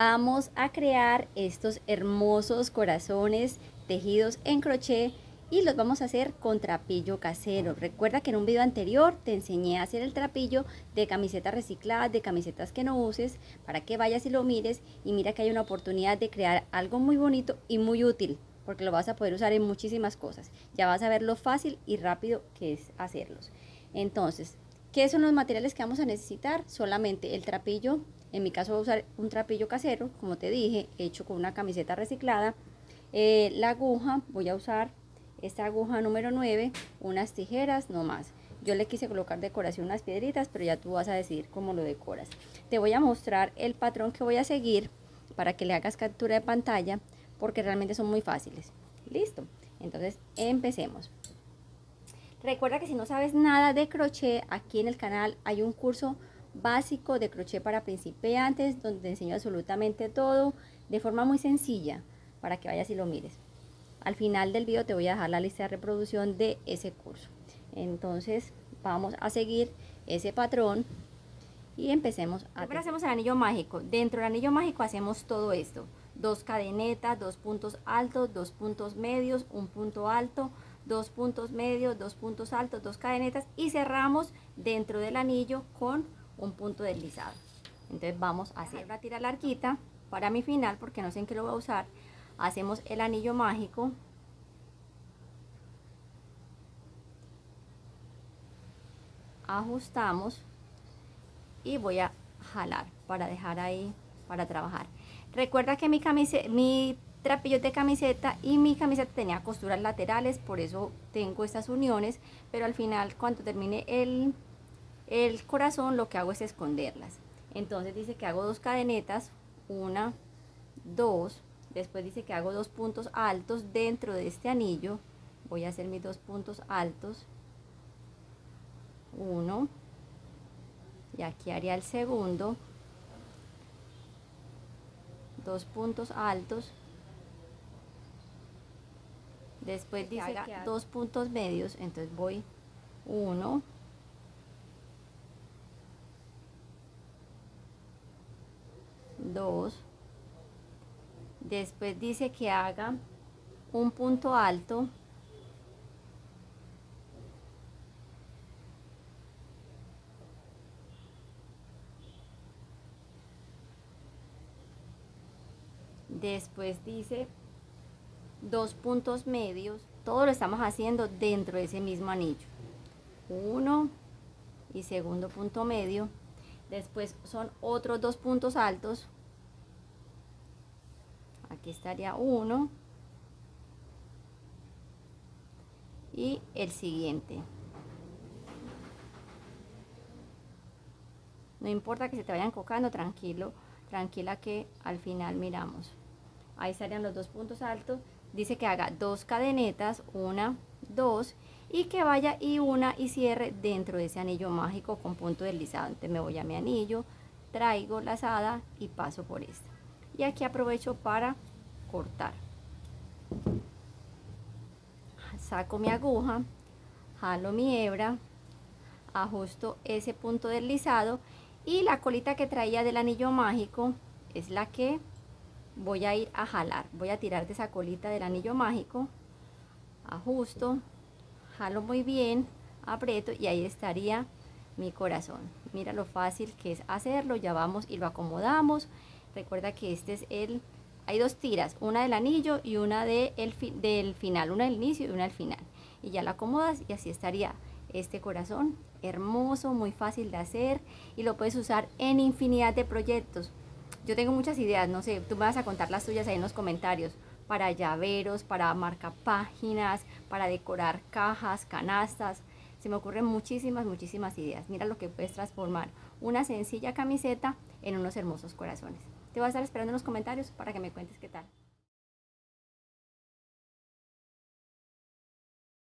Vamos a crear estos hermosos corazones tejidos en crochet y los vamos a hacer con trapillo casero. Recuerda que en un video anterior te enseñé a hacer el trapillo de camisetas recicladas, de camisetas que no uses, para que vayas y lo mires y mira que hay una oportunidad de crear algo muy bonito y muy útil, porque lo vas a poder usar en muchísimas cosas. Ya vas a ver lo fácil y rápido que es hacerlos. Entonces, ¿qué son los materiales que vamos a necesitar? Solamente el trapillo. En mi caso voy a usar un trapillo casero, como te dije, hecho con una camiseta reciclada. La aguja, voy a usar esta aguja número 9, unas tijeras no más. Yo le quise colocar decoración unas piedritas, pero ya tú vas a decidir cómo lo decoras. Te voy a mostrar el patrón que voy a seguir para que le hagas captura de pantalla, porque realmente son muy fáciles. Listo, entonces empecemos. Recuerda que si no sabes nada de crochet, aquí en el canal hay un curso básico de crochet para principiantes donde te enseño absolutamente todo de forma muy sencilla para que vayas y lo mires. Al final del video te voy a dejar la lista de reproducción de ese curso. Entonces vamos a seguir ese patrón y empecemos a tejer. Ahora hacemos el anillo mágico. Dentro del anillo mágico hacemos todo esto: dos cadenetas, dos puntos altos, dos puntos medios, un punto alto, dos puntos medios, dos puntos altos, dos cadenetas, y cerramos dentro del anillo con un punto deslizado. Entonces vamos a hacer una tira larguita para mi final, porque no sé en qué lo voy a usar. Hacemos el anillo mágico, ajustamos y voy a jalar para dejar ahí para trabajar. Recuerda que mi trapillo de camiseta y mi camiseta tenía costuras laterales, por eso tengo estas uniones, pero al final cuando termine el corazón lo que hago es esconderlas. Entonces dice que hago dos cadenetas, una, dos, después dice que hago dos puntos altos dentro de este anillo. Voy a hacer mis dos puntos altos, uno, y aquí haría el segundo, dos puntos altos, después dice que haga dos puntos medios, entonces voy uno, dos, después dice que haga un punto alto, después dice dos puntos medios. Todo lo estamos haciendo dentro de ese mismo anillo, uno y segundo punto medio, después son otros dos puntos altos, aquí estaría uno y el siguiente. No importa que se te vayan cocando, tranquilo, tranquila, que al final miramos. Ahí estarían los dos puntos altos. Dice que haga dos cadenetas, una, dos, y que vaya y una y cierre dentro de ese anillo mágico con punto deslizado. Entonces me voy a mi anillo, traigo lazada y paso por esta, y aquí aprovecho para cortar. Saco mi aguja, jalo mi hebra, ajusto ese punto deslizado, y la colita que traía del anillo mágico es la que voy a ir a jalar. Voy a tirar de esa colita del anillo mágico, ajusto, jalo muy bien, aprieto y ahí estaría mi corazón. Mira lo fácil que es hacerlo. Ya vamos y lo acomodamos. Recuerda que este es el, hay dos tiras, una del anillo y una del final, una del inicio y una del final, y ya la acomodas y así estaría este corazón hermoso, muy fácil de hacer, y lo puedes usar en infinidad de proyectos. Yo tengo muchas ideas, no sé, tú me vas a contar las tuyas ahí en los comentarios, para llaveros, para marcapáginas, para decorar cajas, canastas. Se me ocurren muchísimas, muchísimas ideas. Mira lo que puedes transformar una sencilla camiseta en unos hermosos corazones. Te voy a estar esperando en los comentarios para que me cuentes qué tal.